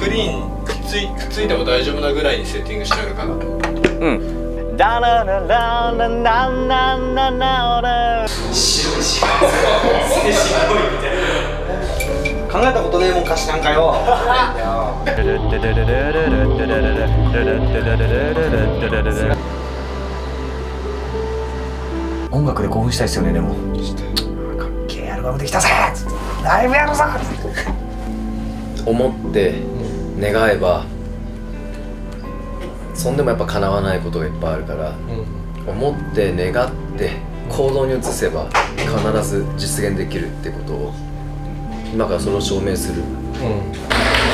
クリーンくっついても大丈夫なぐらいにセッティングしてあるから。うん。ダラララララララララ。白い白い白いみたいな。考えたことねえもん歌詞なんかよ。音楽で興奮したいですよねでも。かっけえアルバムできたぜ。ライブやるぞ。思って願えば。そんでもやっぱ叶わないことがいっぱいあるから、うん、思って願って行動に移せば必ず実現できるってことを今からそれを証明する。うん